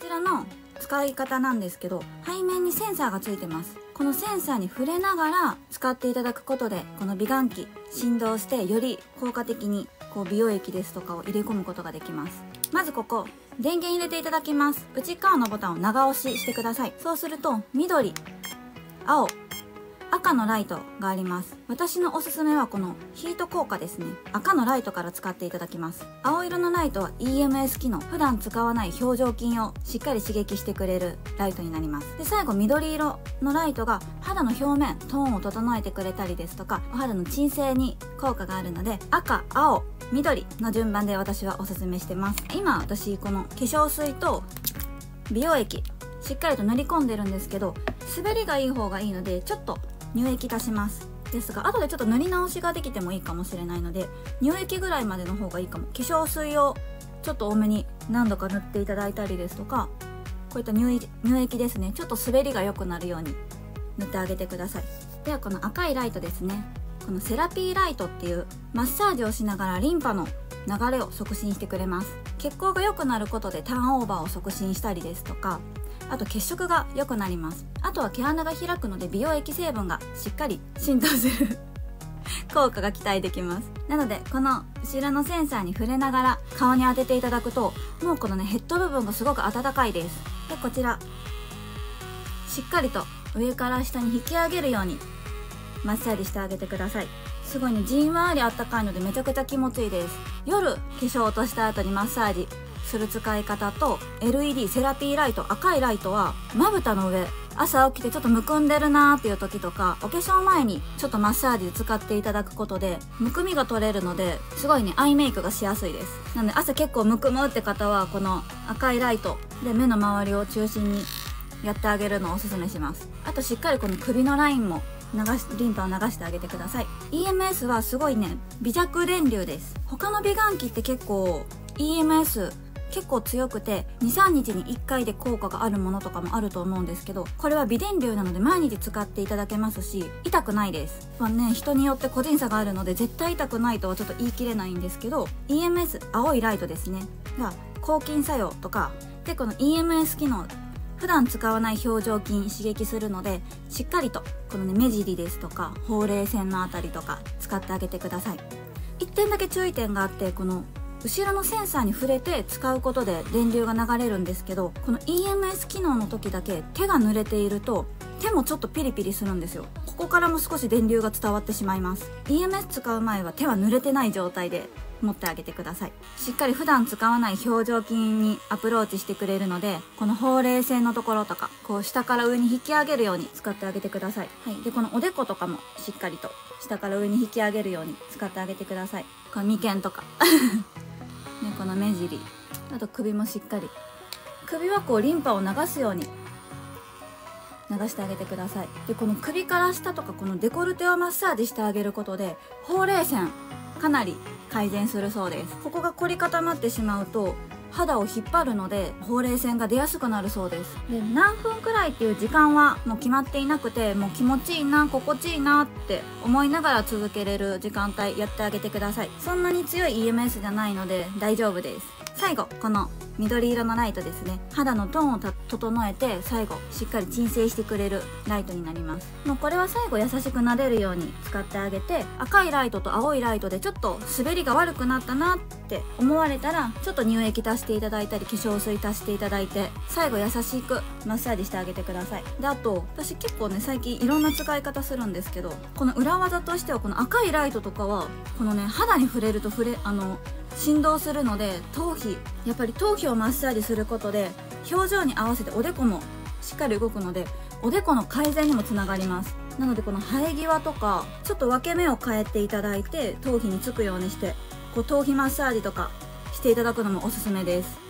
ちらの使い方なんですけど、背面にセンサーがついてます。このセンサーに触れながら使っていただくことで、この美顔器振動してより効果的にこう美容液ですとかを入れ込むことができます。まずここ電源入れていただきます。内側のボタンを長押ししてください。そうすると緑、青、赤のライトがあります。私のおすすめはこのヒート効果ですね。赤のライトから使っていただきます。青色のライトは EMS 機能。普段使わない表情筋をしっかり刺激してくれるライトになります。で、最後緑色のライトが肌の表面、トーンを整えてくれたりですとか、お肌の鎮静に効果があるので、赤、青、緑の順番で私はおすすめしてます。今私この化粧水と美容液、しっかりと塗り込んでるんですけど、滑りがいい方がいいので、ちょっと乳液足します。ですが後でちょっと塗り直しができてもいいかもしれないので、乳液ぐらいまでの方がいいかも。化粧水をちょっと多めに何度か塗っていただいたりですとか、こういった乳液ですね、ちょっと滑りが良くなるように塗ってあげてください。ではこの赤いライトですね、このセラピーライトっていうマッサージをしながらリンパの流れを促進してくれます。血行が良くなることでターンオーバーを促進したりですとか、あと血色が良くなります。あとは毛穴が開くので美容液成分がしっかり浸透する効果が期待できます。なのでこの後ろのセンサーに触れながら顔に当てていただくと、もうこのねヘッド部分がすごく温かいです。でこちらしっかりと上から下に引き上げるようにマッサージしてあげてください。すごいね、じんわりあったかいのでめちゃくちゃ気持ちいいです。夜化粧落とした後にマッサージする使い方と LED セラピーライト、赤いライトはまぶたの上、朝起きてちょっとむくんでるなーっていう時とか、お化粧前にちょっとマッサージで使っていただくことでむくみが取れるので、すごいねアイメイクがしやすいです。なので朝結構むくむって方はこの赤いライトで目の周りを中心にやってあげるのをおすすめします。あとしっかりこの首のラインもリンパを流してあげてください。 EMS はすごいね微弱電流です。他の美顔器って結構 EMS結構強くて 2,3 日に1回で効果があるものとかもあると思うんですけど、これは微電流なので毎日使っていただけますし、痛くないです。まあね、人によって個人差があるので絶対痛くないとはちょっと言い切れないんですけど、 EMS 青いライトですねが抗菌作用とかで、この EMS 機能普段使わない表情筋刺激するので、しっかりとこのね目尻ですとかほうれい線のあたりとか使ってあげてください。1点だけ注意点があって、この後ろのセンサーに触れて使うことで電流が流れるんですけど、この EMS 機能の時だけ手が濡れていると手もちょっとピリピリするんですよ。ここからも少し電流が伝わってしまいます。 EMS 使う前は手は濡れてない状態で持ってあげてください。しっかり普段使わない表情筋にアプローチしてくれるので、このほうれい線のところとかこう下から上に引き上げるように使ってあげてください。はい、でこのおでことかもしっかりと下から上に引き上げるように使ってあげてください。この眉間とかね、この目尻、あと首もしっかり、首はこうリンパを流すように流してあげてください。でこの首から下とかこのデコルテをマッサージしてあげることでほうれい線かなり改善するそうです。ここが凝り固まってしまうと肌を引っ張るのでほうれい線が出やすくなるそうです。で何分くらいっていう時間はもう決まっていなくて、もう気持ちいいな心地いいなって思いながら続けれる時間帯やってあげてください。そんなに強い EMS じゃないので大丈夫です。最後この緑色のライトですね、肌のトーンを整えて最後しっかり鎮静してくれるライトになります。もうこれは最後優しく撫でるように使ってあげて、赤いライトと青いライトでちょっと滑りが悪くなったなって思われたら、ちょっと乳液足していただいたり化粧水足していただいて、最後優しくマッサージしてあげてください。であと私結構ね最近いろんな使い方するんですけど、この裏技としてはこの赤いライトとかはこのね肌に触れると振動するので、頭皮やっぱり頭皮をマッサージすることで表情に合わせておでこもしっかり動くので、おでこの改善にもつながります。なのでこの生え際とかちょっと分け目を変えていただいて頭皮につくようにしてこう頭皮マッサージとかしていただくのもおすすめです。